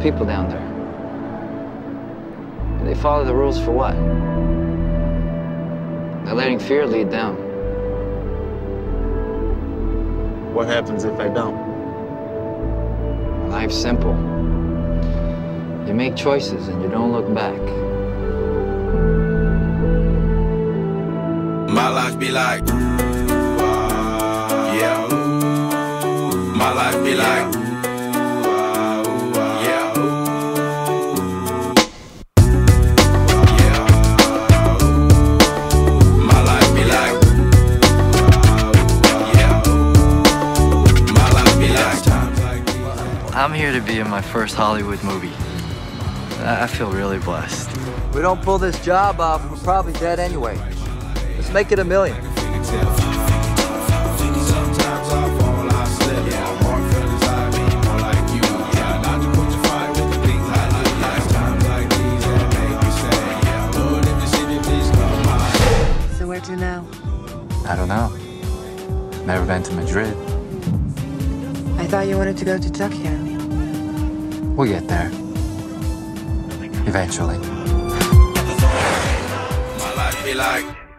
of people down there. And they follow the rules for what? They're letting fear lead them. What happens if I don't? Life's simple. You make choices and you don't look back. My life be like, yeah. My life be like, I'm here to be in my first Hollywood movie. I feel really blessed. If we don't pull this job off, we're probably dead anyway. Let's make it $1 million. So where to now? I don't know. I've never been to Madrid. I thought you wanted to go to Tokyo. We'll get there. Eventually. My life be like...